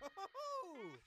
Oh!